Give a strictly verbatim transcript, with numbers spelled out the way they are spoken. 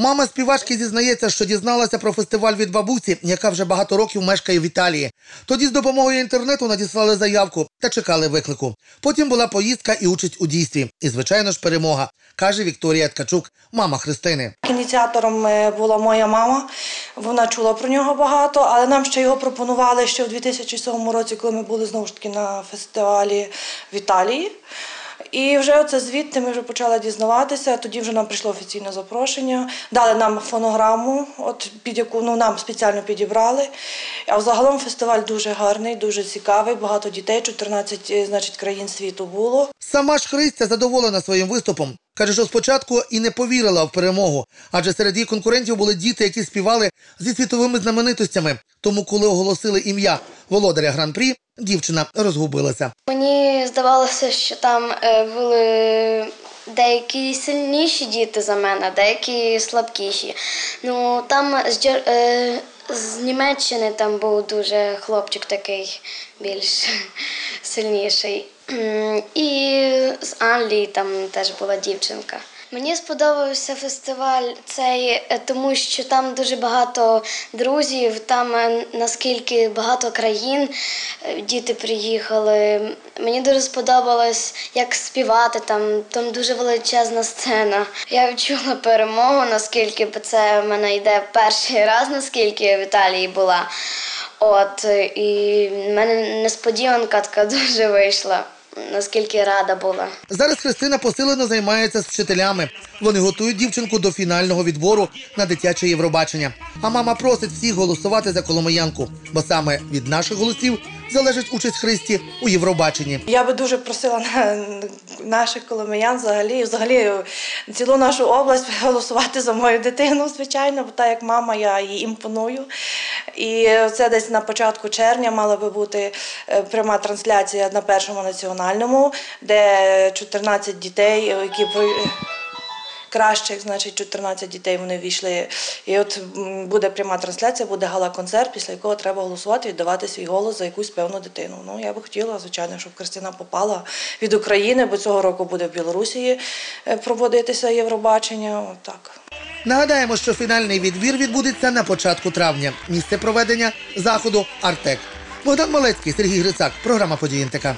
Мама співачки зізнається, що дізналася про фестиваль від бабусі, яка вже багато років мешкає в Італії. Тоді з допомогою інтернету надіслали заявку та чекали виклику. Потім була поїздка і участь у дійстві. І, звичайно ж, перемога, каже Вікторія Ткачук, мама Христини. Ініціатором була моя мама, вона чула про нього багато, але нам ще його пропонували ще в дві тисячі сьомому році, коли ми були знову ж таки на фестивалі в Італії. І вже оце звідти ми вже почали дізнаватися, тоді вже нам прийшло офіційне запрошення, дали нам фонограму, от під яку ну, нам спеціально підібрали. А взагалом фестиваль дуже гарний, дуже цікавий, багато дітей, чотирнадцять значить, країн світу було. Сама ж Христя задоволена своїм виступом. Каже, що спочатку і не повірила в перемогу, адже серед її конкурентів були діти, які співали зі світовими знаменитостями. Тому, коли оголосили ім'я володаря гран-прі, дівчина розгубилася. Мені здавалося, що там були деякі сильніші діти за мене, деякі слабкіші. Ну, там з Німеччини там був дуже хлопчик такий більш сильніший. І з Англії там теж була дівчинка. Мені сподобався фестиваль цей, тому що там дуже багато друзів, там наскільки багато країн діти приїхали. Мені дуже сподобалось, як співати, там, там дуже величезна сцена. Я відчула перемогу, наскільки це в мене йде перший раз, наскільки я в Італії була. От, і в мене несподіванка така дуже вийшла. Наскільки рада була. Зараз Христина посилено займається з вчителями. Вони готують дівчинку до фінального відбору на дитяче Євробачення. А мама просить всіх голосувати за коломиянку, бо саме від наших голосів залежить участь Христі у Євробаченні. Я би дуже просила наших коломиян взагалі, взагалі цілу нашу область голосувати за мою дитину, звичайно, бо так як мама, я їй імпоную. І це десь на початку червня мала би бути пряма трансляція на першому національному, де чотирнадцять дітей, які кращих, значить, чотирнадцять дітей вони ввійшли. І от буде пряма трансляція, буде гала-концерт, після якого треба голосувати, віддавати свій голос за якусь певну дитину. Ну, я би хотіла, звичайно, щоб Христина попала від України, бо цього року буде в Білорусі проводитися Євробачення. Отак. Нагадаємо, що фінальний відбір відбудеться на початку травня. Місце проведення заходу – Артек. Богдан Малецький, Сергій Грицак. Програма «Подієнтика».